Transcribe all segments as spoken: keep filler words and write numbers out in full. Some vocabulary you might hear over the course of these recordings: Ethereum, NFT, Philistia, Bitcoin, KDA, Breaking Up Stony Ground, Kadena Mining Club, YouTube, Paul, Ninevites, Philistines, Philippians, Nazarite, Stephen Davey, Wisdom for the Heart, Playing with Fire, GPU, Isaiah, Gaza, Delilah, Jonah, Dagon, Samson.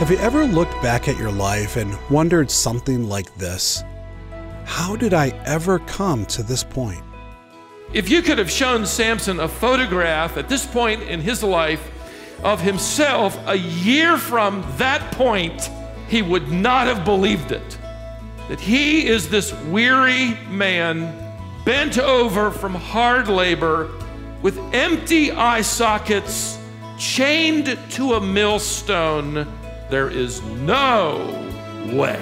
Have you ever looked back at your life and wondered something like this? How did I ever come to this point? If you could have shown Samson a photograph at this point in his life of himself a year from that point, he would not have believed it. That he is this weary man bent over from hard labor with empty eye sockets, chained to a millstone. There is no way.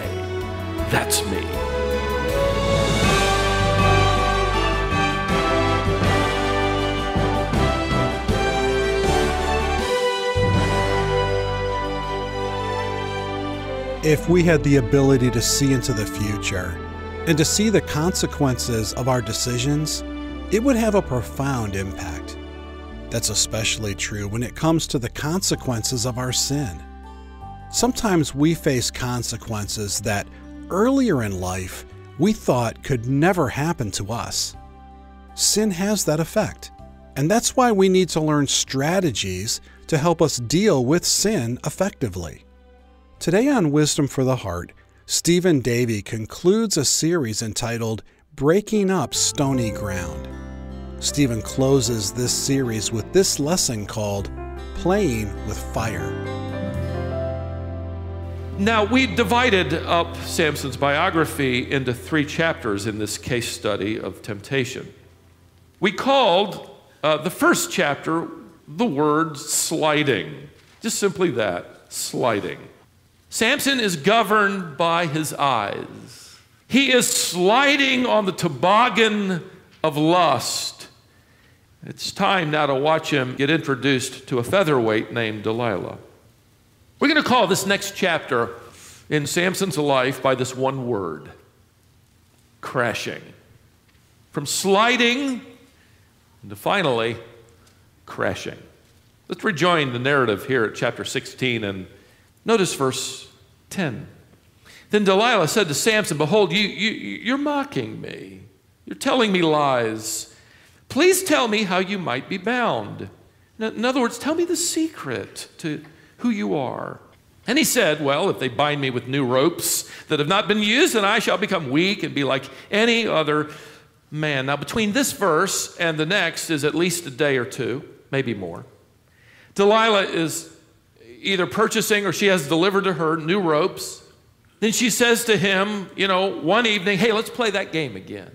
That's me. If we had the ability to see into the future and to see the consequences of our decisions, it would have a profound impact. That's especially true when it comes to the consequences of our sin. Sometimes we face consequences that earlier in life we thought could never happen to us. Sin has that effect, and that's why we need to learn strategies to help us deal with sin effectively. Today on Wisdom for the Heart, Stephen Davey concludes a series entitled Breaking Up Stony Ground. Stephen closes this series with this lesson called Playing with Fire. Now, we divided up Samson's biography into three chapters in this case study of temptation. We called uh, the first chapter the word sliding, just simply that, sliding. Samson is governed by his eyes. He is sliding on the toboggan of lust. It's time now to watch him get introduced to a featherweight named Delilah. We're going to call this next chapter in Samson's life by this one word: crashing. From sliding to finally crashing. Let's rejoin the narrative here at chapter sixteen and notice verse ten. Then Delilah said to Samson, "Behold, you, you, you're mocking me. You're telling me lies. Please tell me how you might be bound." Now, in other words, tell me the secret to who you are. And he said, "Well, if they bind me with new ropes that have not been used, then I shall become weak and be like any other man." Now, between this verse and the next is at least a day or two, maybe more. Delilah is either purchasing or she has delivered to her new ropes. Then she says to him, you know, one evening, "Hey, let's play that game again.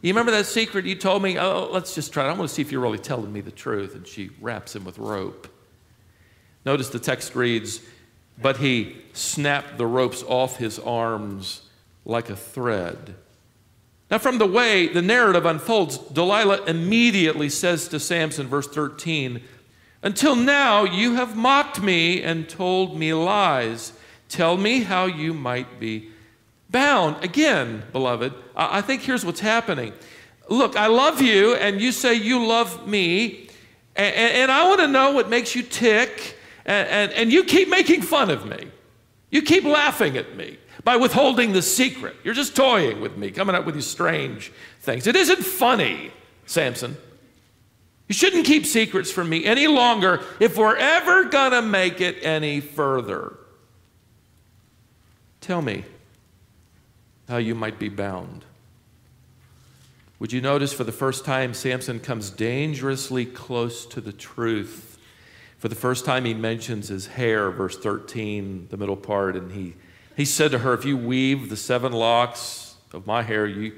You remember that secret you told me? Oh, let's just try it. I want to see if you're really telling me the truth." And she wraps him with rope. Notice the text reads, "But he snapped the ropes off his arms like a thread." Now, from the way the narrative unfolds, Delilah immediately says to Samson, verse thirteen, "Until now you have mocked me and told me lies. Tell me how you might be bound." Again, beloved, I think here's what's happening. Look, I love you, and you say you love me, and, and I want to know what makes you tick, and, and, and you keep making fun of me. You keep laughing at me by withholding the secret. You're just toying with me, coming up with these strange things. It isn't funny, Samson. You shouldn't keep secrets from me any longer if we're ever going to make it any further. Tell me how you might be bound. Would you notice for the first time Samson comes dangerously close to the truth? For the first time he mentions his hair, verse thirteen, the middle part, and he, he said to her, "If you weave the seven locks of my hair, you,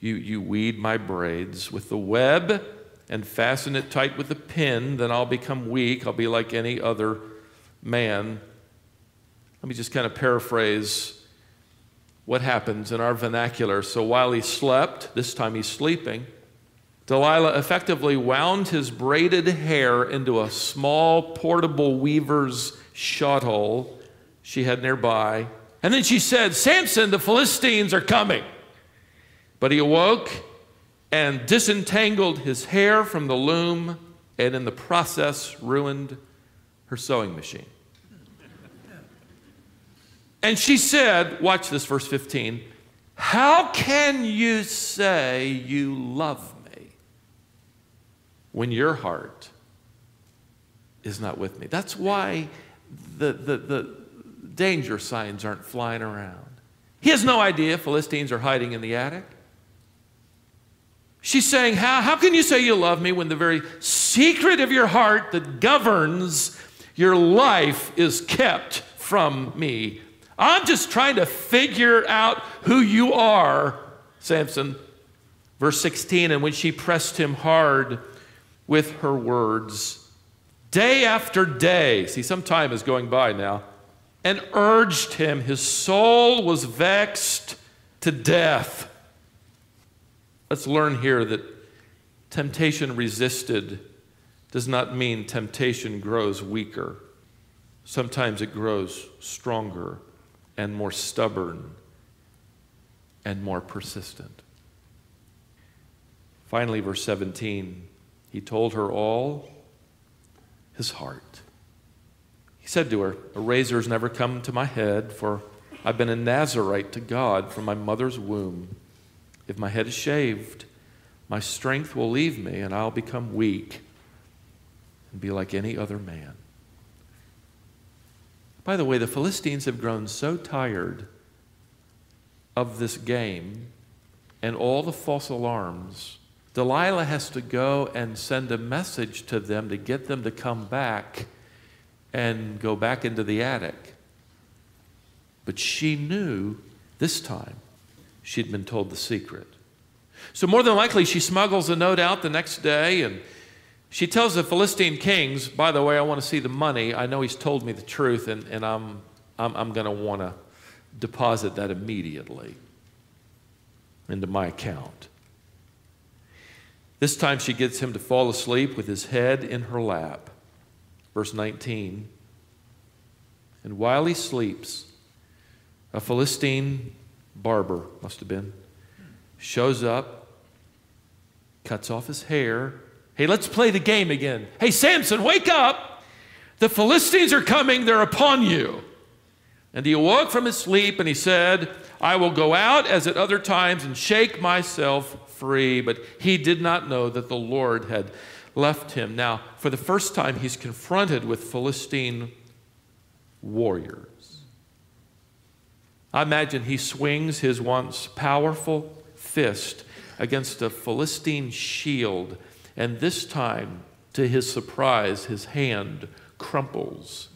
you, you weave my braids with the web and fasten it tight with a pin, then I'll become weak. I'll be like any other man." Let me just kind of paraphrase what happens in our vernacular. So while he slept, this time he's sleeping, Delilah effectively wound his braided hair into a small portable weaver's shuttle she had nearby. And then she said, "Samson, the Philistines are coming." But he awoke and disentangled his hair from the loom, and in the process ruined her sewing machine. And she said, watch this, verse fifteen, "How can you say you love me when your heart is not with me?" That's why the, the, the, danger signs aren't flying around. He has no idea Philistines are hiding in the attic. She's saying, how, how can you say you love me when the very secret of your heart that governs your life is kept from me? I'm just trying to figure out who you are, Samson. Verse sixteen, and when she pressed him hard with her words, day after day, see, some time is going by now, and urged him, his soul was vexed to death. Let's learn here that temptation resisted does not mean temptation grows weaker. Sometimes it grows stronger and more stubborn and more persistent. Finally, verse seventeen, he told her all his heart. He said to her, a razor has never come to my head, for I've been a Nazarite to God from my mother's womb. If my head is shaved, my strength will leave me, and I'll become weak and be like any other man. By the way, the Philistines have grown so tired of this game and all the false alarms, Delilah has to go and send a message to them to get them to come back and go back into the attic. But she knew this time she'd been told the secret. So more than likely, she smuggles a note out the next day, and she tells the Philistine kings, by the way, I want to see the money. I know he's told me the truth, and, and I'm, I'm, I'm going to want to deposit that immediately into my account. This time she gets him to fall asleep with his head in her lap. Verse nineteen, and while he sleeps, a Philistine barber, must have been, shows up, cuts off his hair. Hey, let's play the game again. Hey, Samson, wake up. The Philistines are coming. They're upon you. And he awoke from his sleep, and he said, I will go out as at other times and shake myself free. But he did not know that the Lord had left him. Now, for the first time, he's confronted with Philistine warriors. I imagine he swings his once powerful fist against a Philistine shield, and this time, to his surprise, his hand crumples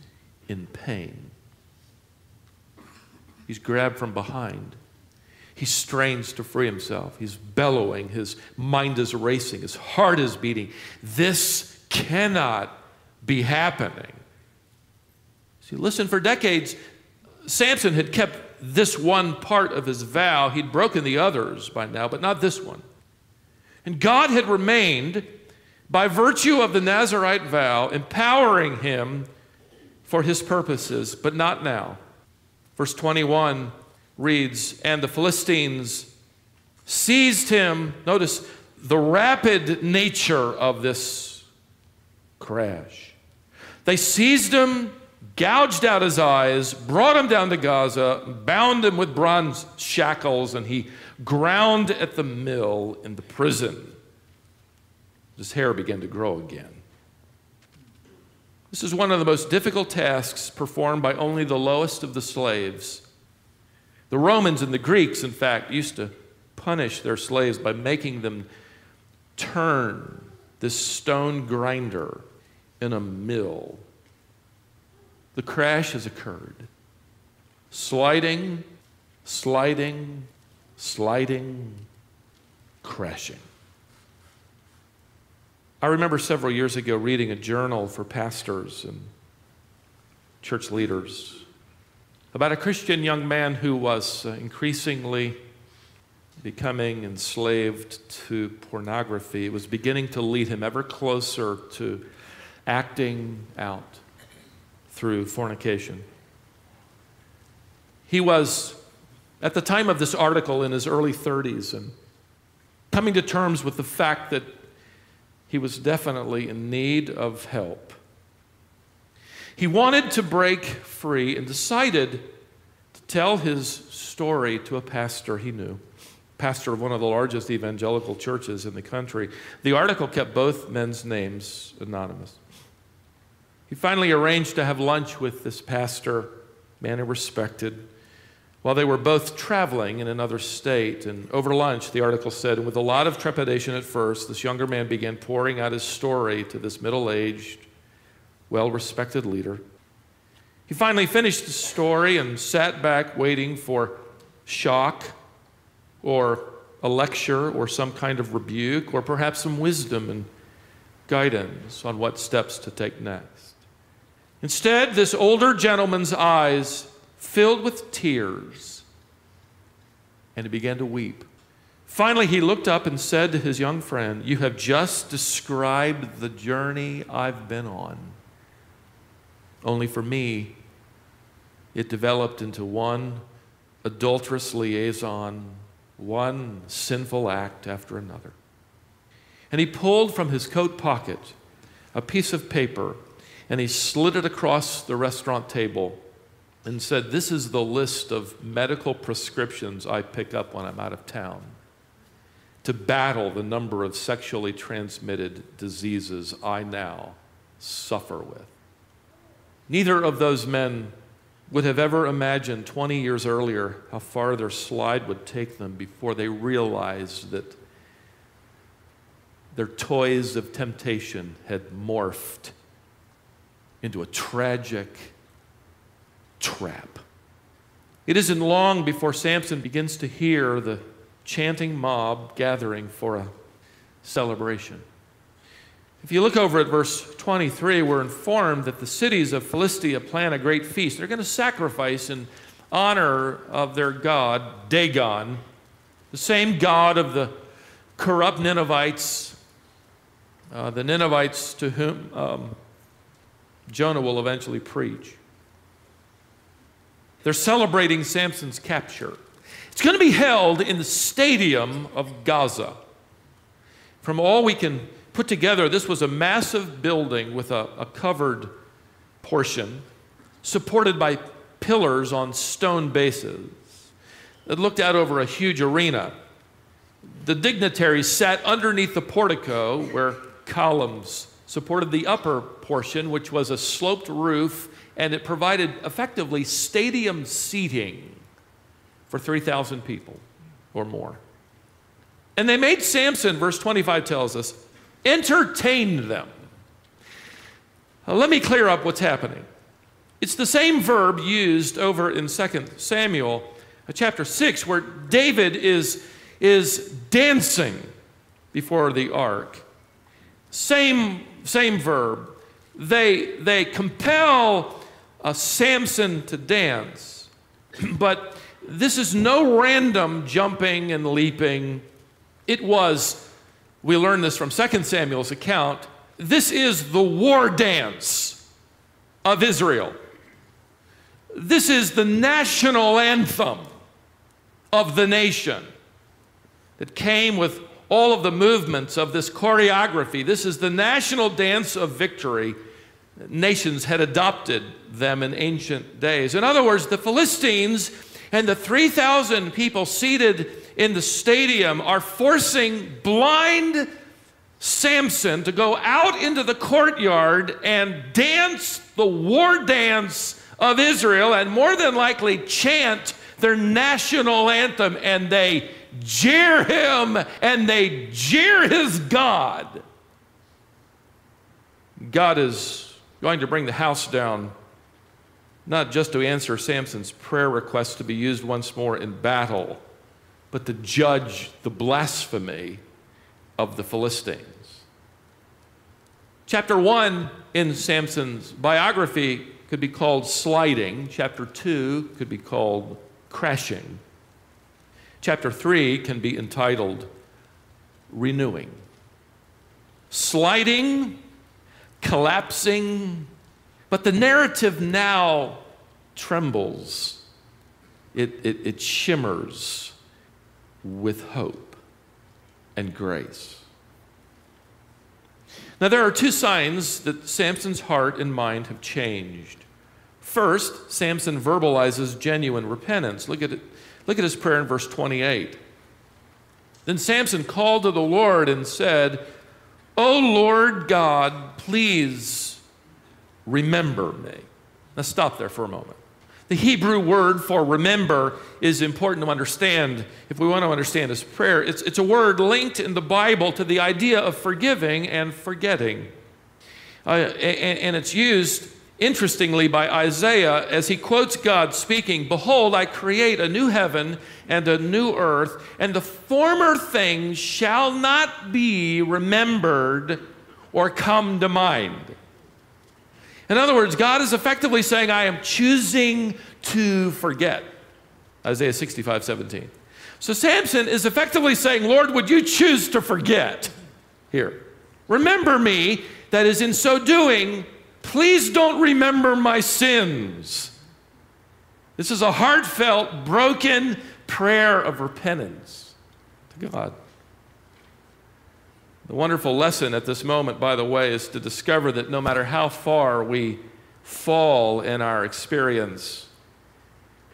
in pain. He's grabbed from behind. He strains to free himself. He's bellowing. His mind is racing. His heart is beating. This cannot be happening. See, listen, for decades, Samson had kept this one part of his vow. He'd broken the others by now, but not this one. And God had remained, by virtue of the Nazarite vow, empowering him for his purposes, but not now. Verse twenty-one reads, and the Philistines seized him. Notice the rapid nature of this crash. They seized him, gouged out his eyes, brought him down to Gaza, bound him with bronze shackles, and he ground at the mill in the prison. His hair began to grow again. This is one of the most difficult tasks performed by only the lowest of the slaves. The Romans and the Greeks, in fact, used to punish their slaves by making them turn this stone grinder in a mill. The crash has occurred. Sliding, sliding, sliding, crashing. I remember several years ago reading a journal for pastors and church leaders about a Christian young man who was increasingly becoming enslaved to pornography. It was beginning to lead him ever closer to acting out through fornication. He was, at the time of this article, in his early thirties, and coming to terms with the fact that he was definitely in need of help. He wanted to break free and decided to tell his story to a pastor he knew, pastor of one of the largest evangelical churches in the country. The article kept both men's names anonymous. He finally arranged to have lunch with this pastor manner respected. While they were both traveling in another state, and over lunch, the article said, with a lot of trepidation at first, this younger man began pouring out his story to this middle-aged, well-respected leader. He finally finished his story and sat back waiting for shock or a lecture or some kind of rebuke or perhaps some wisdom and guidance on what steps to take next. Instead, this older gentleman's eyes filled with tears, and he began to weep. Finally, he looked up and said to his young friend, "You have just described the journey I've been on. Only for me, it developed into one adulterous liaison, one sinful act after another." And he pulled from his coat pocket a piece of paper, and he slid it across the restaurant table and said, "This is the list of medical prescriptions I pick up when I'm out of town to battle the number of sexually transmitted diseases I now suffer with." Neither of those men would have ever imagined twenty years earlier how far their slide would take them before they realized that their toys of temptation had morphed into a tragic trap. It isn't long before Samson begins to hear the chanting mob gathering for a celebration. If you look over at verse twenty-three, we're informed that the cities of Philistia plan a great feast. They're going to sacrifice in honor of their god, Dagon, the same god of the corrupt Ninevites, uh, the Ninevites to whom um, Jonah will eventually preach. They're celebrating Samson's capture. It's going to be held in the stadium of Gaza. From all we can put together, this was a massive building with a, a covered portion supported by pillars on stone bases that looked out over a huge arena. The dignitaries sat underneath the portico where columns supported the upper portion, which was a sloped roof, and it provided effectively stadium seating for three thousand people or more. And they made Samson, verse twenty-five tells us, entertain them. Now, let me clear up what's happening. It's the same verb used over in Second Samuel chapter six, where David is, is dancing before the ark. Same, same verb. They, they compel uh, Samson to dance, but this is no random jumping and leaping. It was, we learn this from Second Samuel's account, this is the war dance of Israel. This is the national anthem of the nation that came with all of the movements of this choreography. This is the national dance of victory. Nations had adopted them in ancient days. In other words, the Philistines and the three thousand people seated in the stadium are forcing blind Samson to go out into the courtyard and dance the war dance of Israel, and more than likely chant their national anthem, and they jeer him, and they jeer his God. God is going to bring the house down, not just to answer Samson's prayer request to be used once more in battle, but to judge the blasphemy of the Philistines. Chapter one in Samson's biography could be called sliding. Chapter two could be called crashing. Chapter three can be entitled renewing. Sliding, collapsing, but the narrative now trembles. It, it, it shimmers with hope and grace. Now, there are two signs that Samson's heart and mind have changed. First, Samson verbalizes genuine repentance. Look at it. Look at his prayer in verse twenty-eight. Then Samson called to the Lord and said, "O Lord God, please remember me." Now stop there for a moment. The Hebrew word for remember is important to understand if we want to understand this prayer. It's, it's a word linked in the Bible to the idea of forgiving and forgetting. Uh, and, and it's used, interestingly, by Isaiah as he quotes God speaking, "Behold, I create a new heaven and a new earth, and the former things shall not be remembered or come to mind." In other words, God is effectively saying, I am choosing to forget. Isaiah sixty-five, seventeen. So Samson is effectively saying, Lord, would you choose to forget here? Remember me, that is, in so doing, please don't remember my sins. This is a heartfelt, broken prayer of repentance to God. The wonderful lesson at this moment, by the way, is to discover that no matter how far we fall in our experience,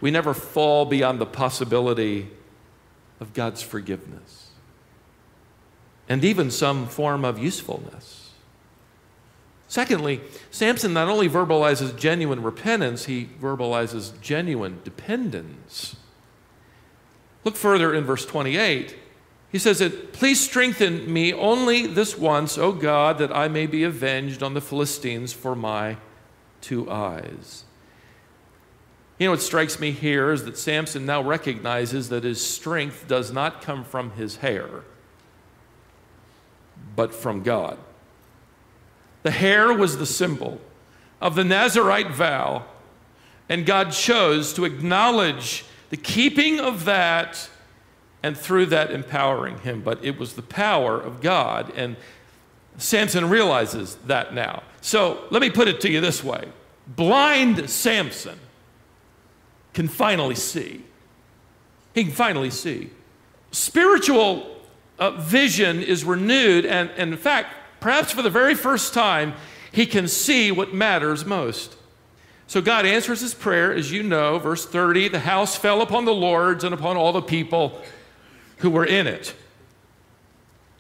we never fall beyond the possibility of God's forgiveness and even some form of usefulness. Secondly, Samson not only verbalizes genuine repentance, he verbalizes genuine dependence. Look further in verse twenty-eight. He says that, please strengthen me only this once, O God, that I may be avenged on the Philistines for my two eyes. You know, what strikes me here is that Samson now recognizes that his strength does not come from his hair, but from God. The hair was the symbol of the Nazarite vow, and God chose to acknowledge the keeping of that, and through that empowering him. But it was the power of God, and Samson realizes that now. So let me put it to you this way. Blind Samson can finally see. He can finally see. Spiritual uh, vision is renewed, and, and in fact, perhaps for the very first time, he can see what matters most. So God answers his prayer, as you know, verse thirty, the house fell upon the lords and upon all the people who were in it.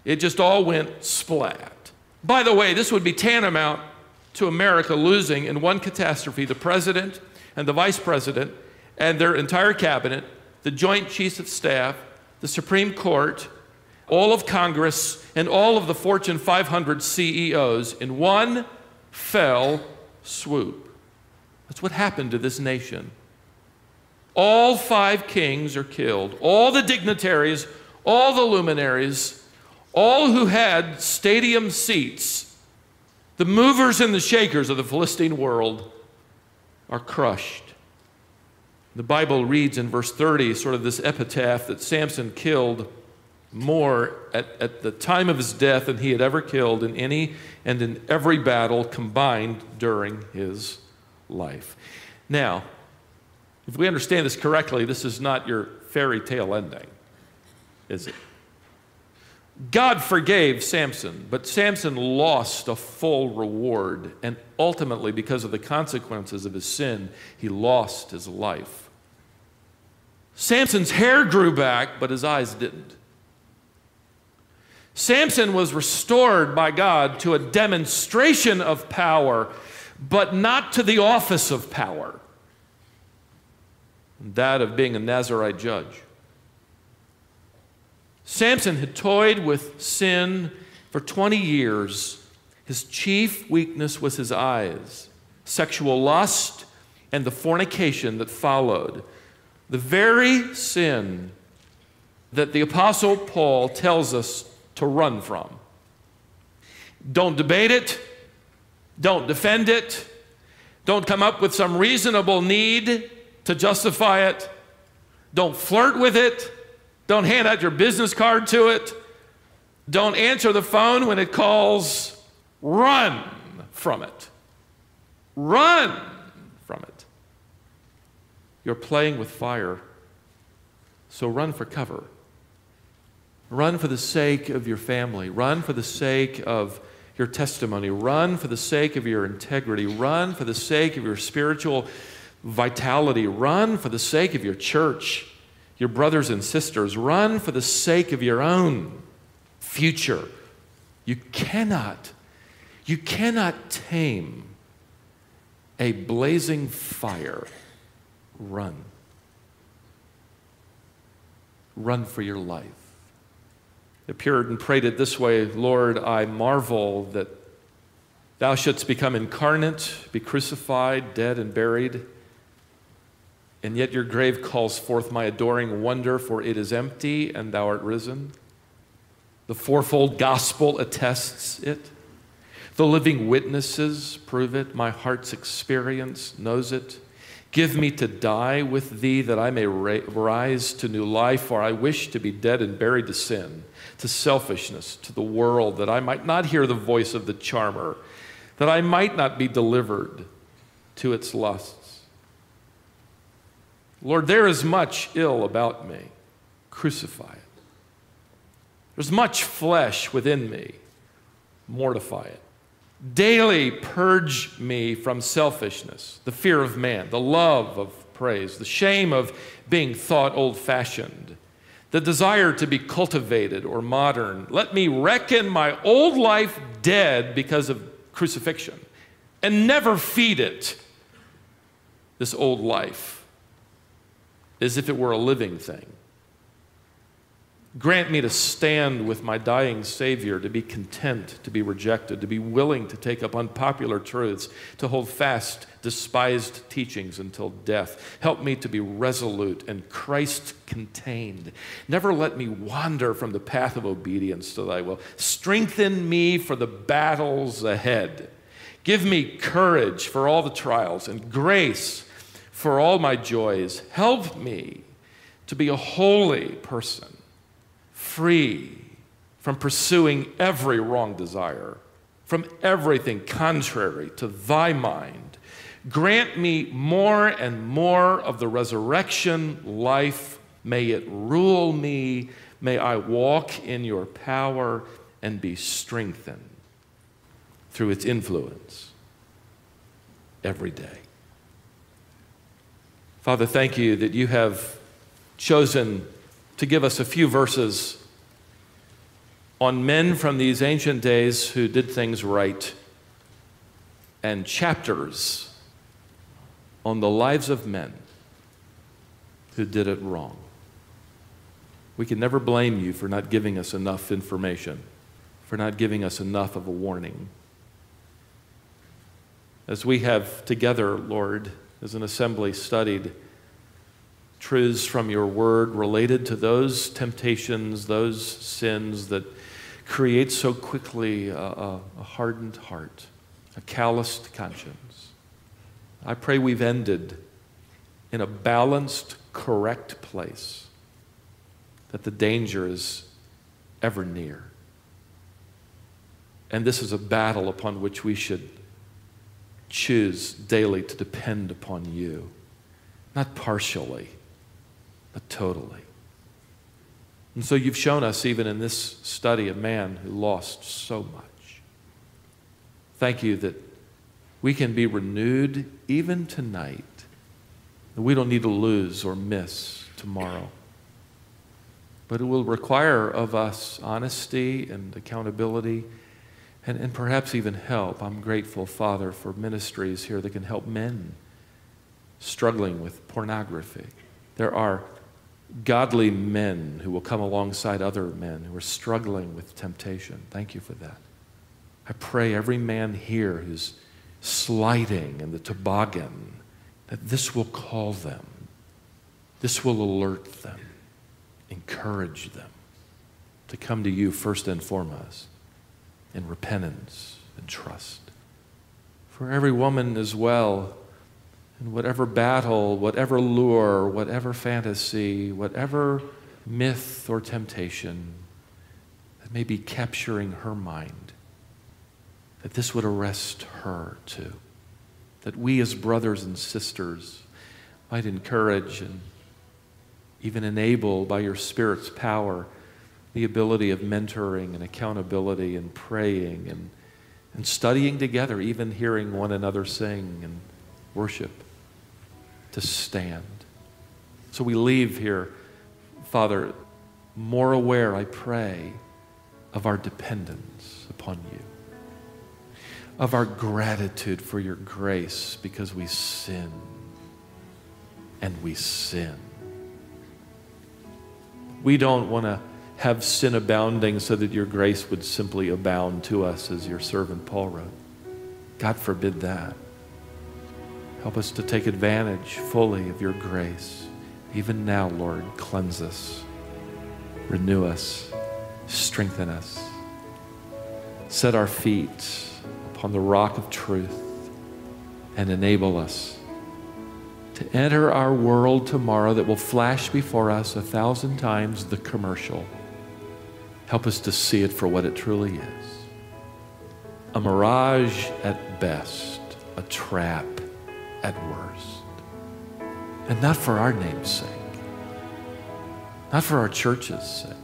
It just all went splat. By the way, this would be tantamount to America losing in one catastrophe the president and the vice president and their entire cabinet, the Joint Chiefs of Staff, the Supreme Court, all of Congress, and all of the Fortune five hundred C E Os in one fell swoop. That's what happened to this nation. All five kings are killed, all the dignitaries, all the luminaries, all who had stadium seats, the movers and the shakers of the Philistine world are crushed. The Bible reads in verse thirty, sort of this epitaph that Samson killed more at, at the time of his death than he had ever killed in any and in every battle combined during his life. Now, if we understand this correctly, this is not your fairy tale ending, is it? God forgave Samson, but Samson lost a full reward, and ultimately, because of the consequences of his sin, he lost his life. Samson's hair grew back, but his eyes didn't. Samson was restored by God to a demonstration of power, but not to the office of power, that of being a Nazarite judge. Samson had toyed with sin for twenty years. His chief weakness was his eyes, sexual lust, and the fornication that followed. The very sin that the Apostle Paul tells us to run from. Don't debate it. Don't defend it. Don't come up with some reasonable need to justify it. Don't flirt with it. Don't hand out your business card to it. Don't answer the phone when it calls. Run from it. Run from it. You're playing with fire, so run for cover. Run for the sake of your family. Run for the sake of your testimony. Run for the sake of your integrity. Run for the sake of your spiritual vitality. Run for the sake of your church, your brothers and sisters. Run for the sake of your own future. You cannot, you cannot tame a blazing fire run. Run for your life. The Puritan prayed it this way: Lord, I marvel that thou shouldst become incarnate, be crucified, dead and buried, and yet your grave calls forth my adoring wonder, for it is empty and thou art risen. The fourfold gospel attests it. The living witnesses prove it. My heart's experience knows it. Give me to die with thee that I may rise to new life, for I wish to be dead and buried to sin, to selfishness, to the world, that I might not hear the voice of the charmer, that I might not be delivered to its lusts. Lord, there is much ill about me. Crucify it. There's much flesh within me. Mortify it. Daily purge me from selfishness, the fear of man, the love of praise, the shame of being thought old-fashioned, the desire to be cultivated or modern. Let me reckon my old life dead because of crucifixion and never feed it, this old life, as if it were a living thing. Grant me to stand with my dying Savior, to be content, to be rejected, to be willing to take up unpopular truths, to hold fast despised teachings until death. Help me to be resolute and Christ-contained. Never let me wander from the path of obedience to thy will. Strengthen me for the battles ahead. Give me courage for all the trials and grace for all my joys. Help me to be a holy person, free from pursuing every wrong desire, from everything contrary to thy mind. Grant me more and more of the resurrection life. May it rule me. May I walk in your power and be strengthened through its influence every day. Father, thank you that you have chosen to give us a few verses on men from these ancient days who did things right, and chapters on the lives of men who did it wrong. We can never blame you for not giving us enough information, for not giving us enough of a warning. As we have together, Lord, as an assembly studied truths from your word related to those temptations, those sins that create so quickly a, a hardened heart, a calloused conscience, I pray we've ended in a balanced, correct place, that the danger is ever near. And this is a battle upon which we should choose daily to depend upon you, not partially, but totally. And so you've shown us, even in this study, a man who lost so much. Thank you that we can be renewed even tonight, that we don't need to lose or miss tomorrow. But it will require of us honesty and accountability and, and perhaps even help. I'm grateful, Father, for ministries here that can help men struggling with pornography. There are godly men who will come alongside other men who are struggling with temptation. Thank you for that. I pray every man here who's sliding in the toboggan, that this will call them. This will alert them, encourage them to come to you first and foremost in repentance and trust. For every woman as well, in whatever battle, whatever lure, whatever fantasy, whatever myth or temptation that may be capturing her mind, that this would arrest her too, that we as brothers and sisters might encourage and even enable by your Spirit's power the ability of mentoring and accountability and praying and, and studying together, even hearing one another sing and worship, to stand. So we leave here, Father, more aware, I pray, of our dependence upon you, of our gratitude for your grace because we sin, and we sin. We don't want to have sin abounding so that your grace would simply abound to us, as your servant Paul wrote. God forbid that. Help us to take advantage fully of your grace. Even now, Lord, cleanse us, renew us, strengthen us. Set our feet upon the rock of truth and enable us to enter our world tomorrow that will flash before us a thousand times the commercial. Help us to see it for what it truly is. A mirage at best, a trap at worst. And not for our name's sake, not for our church's sake,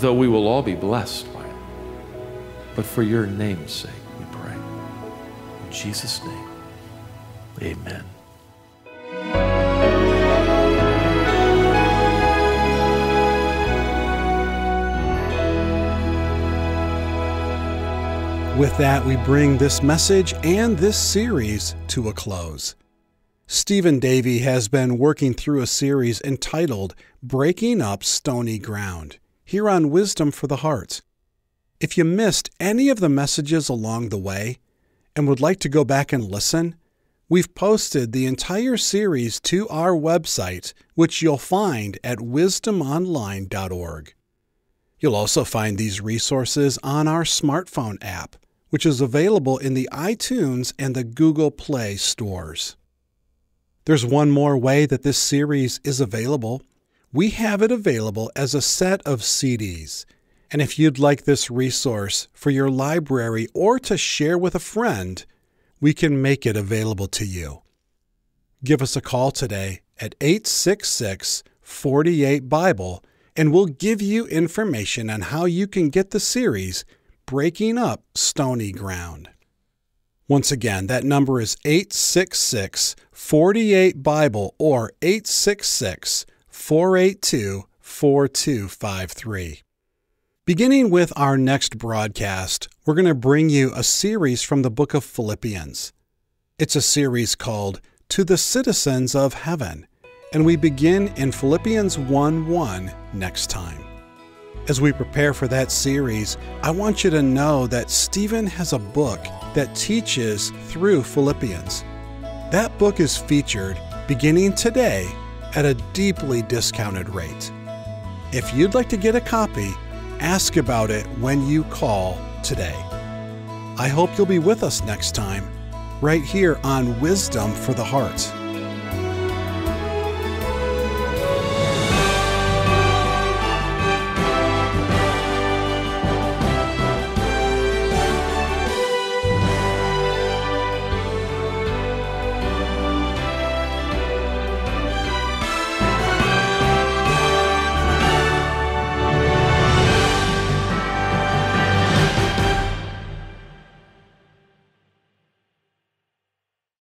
though we will all be blessed by it, but for your name's sake, we pray. In Jesus' name, amen. With that, we bring this message and this series to a close. Stephen Davey has been working through a series entitled Breaking Up Stony Ground here on Wisdom for the Heart. If you missed any of the messages along the way and would like to go back and listen, we've posted the entire series to our website, which you'll find at wisdom online dot org. You'll also find these resources on our smartphone app, which is available in the iTunes and the Google Play stores. There's one more way that this series is available. We have it available as a set of C Ds. And if you'd like this resource for your library or to share with a friend, we can make it available to you. Give us a call today at eight six six, four eight, Bible, and we'll give you information on how you can get the series Breaking Up Stony Ground. Once again, that number is eight six six, four eight, Bible or eight six six, four eight two, four two five three. Beginning with our next broadcast, we're going to bring you a series from the book of Philippians. It's a series called To the Citizens of Heaven, and we begin in Philippians one one next time. As we prepare for that series, I want you to know that Stephen has a book that teaches through Philippians. That book is featured beginning today at a deeply discounted rate. If you'd like to get a copy, ask about it when you call today. I hope you'll be with us next time, right here on Wisdom for the Heart.